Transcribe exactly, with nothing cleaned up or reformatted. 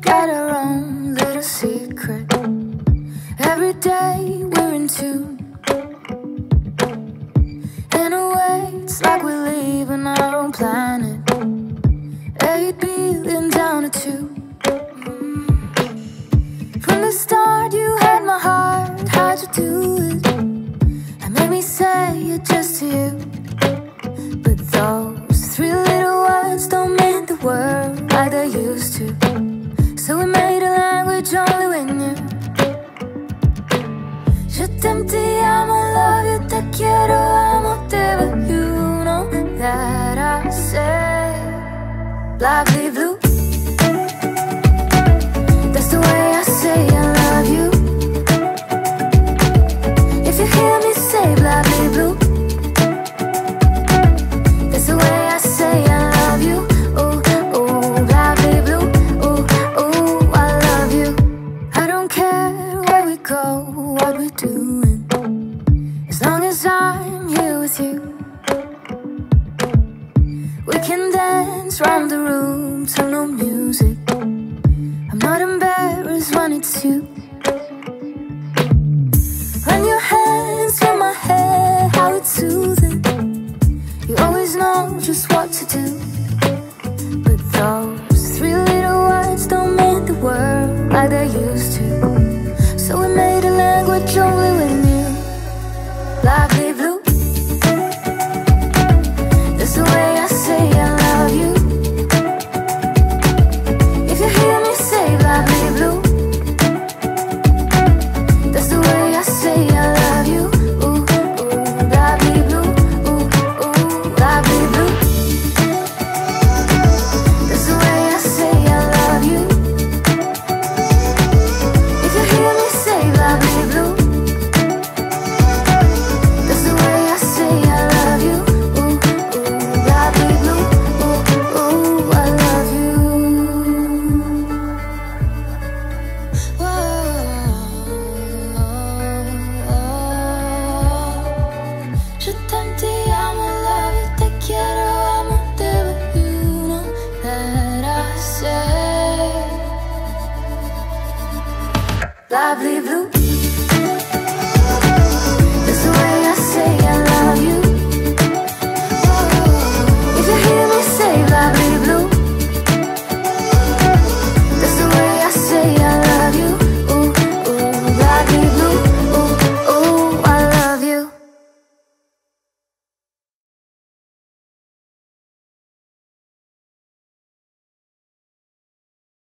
got our own little secret. Every day we're in tune. In a way, it's like we're leaving our own planet. Eight billion down to two. From the start, you had my heart. How'd you do it? And made me say it just to you. But those three little words don't mean the world like they used to. So we made a language only when you. Je t'aime, te amo, love you, te quiero, amarte, but you know that I say Bla Bli Blu. That's the way I say I love you. If you hear me say Bla Bli Blu. We can dance round the room to no music. I'm not embarrassed when it's you. When your hands fill my hair, how it's soothing. You always know just what to do. But those three little words don't mean the world like they used to.